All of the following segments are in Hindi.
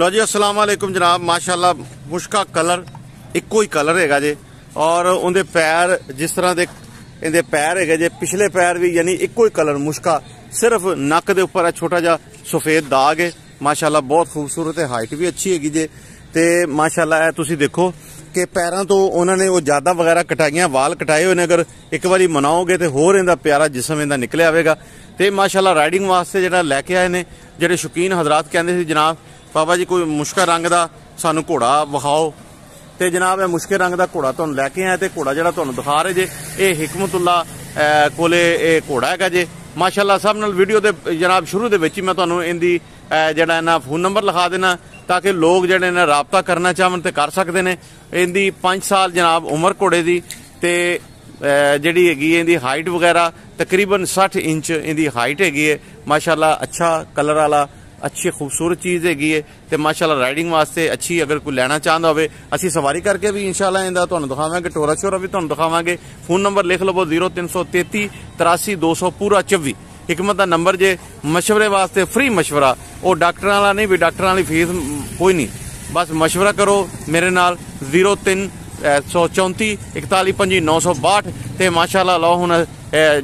लो जी अस्सलाम वालेकुम जनाब। माशाल्लाह मुश्का कलर इक्को ही कलर है जी, और उनके पैर जिस तरह के इनके पैर है जी, पिछले पैर भी यानी इक्को ही कलर मुश्का, सिर्फ नक के उपर छोटा जा सफेद दाग है। माशाल्लाह बहुत खूबसूरत है, हाइट भी अच्छी हैगी जी। तो माशाल्लाह तुसी देखो कि पैरों तो उन्होंने वो ज्यादा वगैरह कटाइया, वाल कटाए हुए ने, अगर एक बार मनाओगे तो होर इनका प्यारा जिसम इनका निकलिया आएगा। तो माशाल्लाह राइडिंग वास्ते जो लैके आए ने जो शौकीन हजरात कहते थे जनाब बाबा जी कोई मुश्का रंग का सानू घोड़ा विखाओ। तो जनाब मैं मुश्के रंग का घोड़ा तुहानू लैके आया, तो घोड़ा जिहड़ा तुहानू दिखा रहे जे ये हिकमतुल्ला कोले घोड़ा है जे। माशाल्लाह सब नाल वीडियो दे जनाब शुरू दे विच ही मैं तुहानू इनदी जिहड़ा इना फोन नंबर लिखा देना, ताकि लोग जिहड़े ने राबता करना चाहन तो कर सकते हैं। इनकी 5 साल जनाब उम्र घोड़े की, तो जिहड़ी हैगी इनकी हाइट वगैरह तकरीबन 60 इंच इनकी हाइट हैगी है। माशाल्लाह अच्छा कलर वाला अच्छी खूबसूरत चीज़ हैगी है। तो माशाल्लाह राइडिंग वास्ते अच्छी, अगर कोई लेना चाहता हो असी सवारी करके भी इंशाल्लाह इंदा तुहानू दिखावांगे, टोरा चोरा भी तुहानू दिखावांगे। फोन नंबर लिख लवो 0333 83 200 पूरा 24। हिकमत का नंबर जे, मशवरे वास्ते फ्री मशवरा, वो डॉक्टर वाला नहीं भी डॉक्टर वाली फीस कोई नहीं, बस मशवरा करो मेरे नाल 0334 41 5962। तो माशाल्लाह लो हुण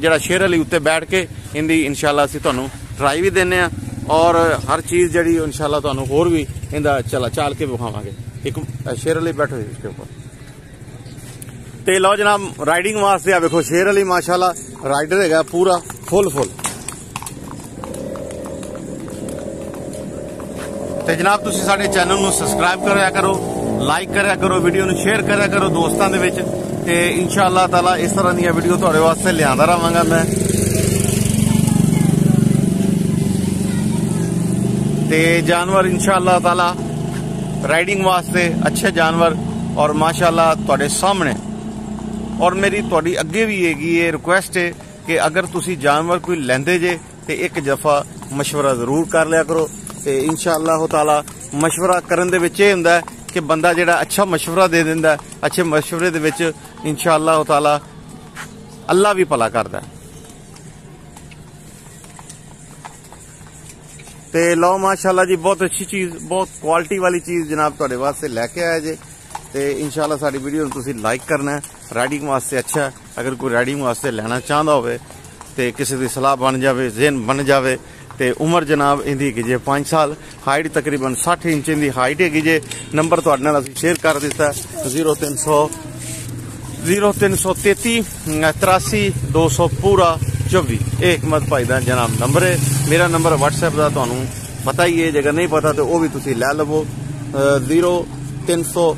जिहड़ा शेर अली उत्ते बैठ के इनकी इंशाल्लाह असी तुहानू ट्राई भी देने आ, और हर चीज़ जी इंशाल्लाह तुहानू होर भी इंदा चला चाल के विखावांगे। एक शेर अली बैठो इसके ऊपर। तो लो जनाब राइडिंग वास्ते आ देखो शेर अली माशाल्लाह राइडर है पूरा फुल। तो जनाब तुसी साडे चैनल नू सबसक्राइब कराया करो, लाइक कराया करो, वीडियो नू शेयर कराया करो दोस्तों दे विच। ते इंशाल्लाह ताला इस तरह दी वीडियो तुहाडे वास्ते लियांदा रहांगा मैं। ते जानवर इंशाल्लाह ताला राइडिंग वास्ते अच्छे जानवर, और माशाल्लाह तुहाडे सामने। और मेरी तुहाडी अगे भी हैगी ये रिक्वेस्ट है कि अगर तुसी जानवर कोई लैंदे जे तो एक दफा मशवरा जरूर कर लिया करो। तो इंशाल्लाह ताला मशवरा करन दे विच एह हुंदा है कि बंदा जिहड़ा अच्छा मशवरा दे दिंदा है, अच्छे मशवरे दे विच इंशाल्लाह ताला अल्लाह भी भला करदा है। तो लो माशाल्लाह जी बहुत अच्छी चीज़, बहुत क्वालिटी वाली चीज़ जनाब तुहाडे वास्ते लैके आया जे। तो इंशाल्लाह साडी वीडियो नूं तुसीं लाइक करना है, राइडिंग वास्ते अच्छा है। अगर कोई राइडिंग वास्ते लैना चाहता हो ते किसी दी सलाह बन जाए, जहन बन जाए। तो उम्र जनाब इहदी कि जे 5 साल, हाइट तकरीबन 60 इंच इहदी हाइट हैगी जे। नंबर तुहाडे नाल असीं शेयर कर दित्ता 0333 83 200 पूरा 24। ये हिकमत भाई का जनाब नंबर है। मेरा नंबर व्हाट्सएप का तो पता ही है, अगर नहीं पता तो वह भी तुम लै लवो 0334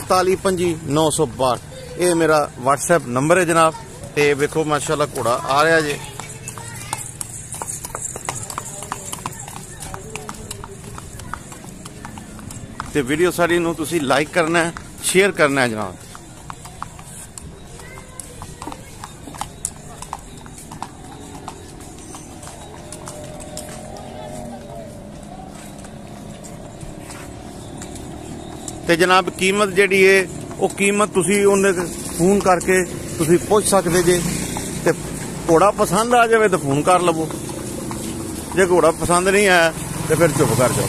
41 5962। ये मेरा व्हाट्सएप नंबर है जनाब। तो वेखो माशाल्लाह घोड़ा आ रहा जे। तो वीडियो सारी नूं तुसीं लाइक करना है, शेयर करना है जनाब। तो जनाब कीमत जी है वह कीमत फोन करके तुसी पूछ सकते जे। तो घोड़ा पसंद आ जाए तो फोन कर लवो, जो घोड़ा पसंद नहीं आया तो फिर चुप कर जाओ।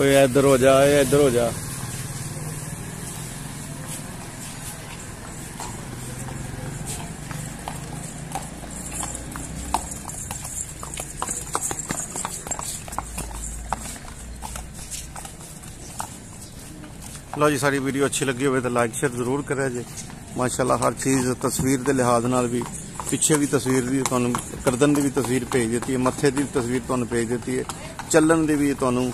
ओए इधर हो जा, इधर हो जा। लो जी सारी वीडियो अच्छी लगी हो तो लाइक शेयर जरूर करें जी। माशाल्लाह हर चीज़ तस्वीर के लिहाज नाल भी, पिछे भी तस्वीर भी तुहानू, गर्दन की भी तस्वीर भेज देती है, मत्थे की भी तस्वीर तुहानू भेज देती है, चलन की भी तुहानू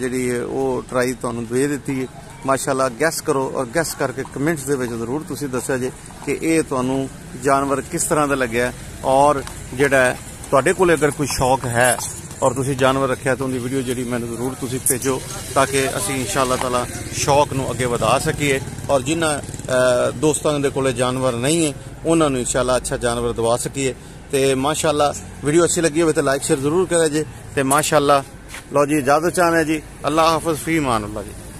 जी वो ट्राई तुहानू दे देती है। माशाल्लाह गैस करो, और गैस करके कमेंट्स दे विच जरूर तुसीं दस्सियो जी कि ये तुहानू जानवर किस तरह का लग्या। और जिहड़ा तुहाडे कोल अगर कोई शौक है और तुसी जानवर रखे तो उनकी वीडियो जी मैं जरूर तुसी भेजो ताकि असी इंशाअल्लाह ताला शौक नू अगे वधा सकीए और जिन्होंने दोस्तों के कोले जानवर नहीं है उन्होंने इंशाअल्लाह अच्छा जानवर दवा सकीए। तो माशाअल्लाह वीडियो अच्छी लगी हो तो लाइक शेयर जरूर करे जी। तो माशाअल्लाह लो जी इजाजत चाहने जी, अल्लाह हाफिज़ फी मानुल्लाह जी।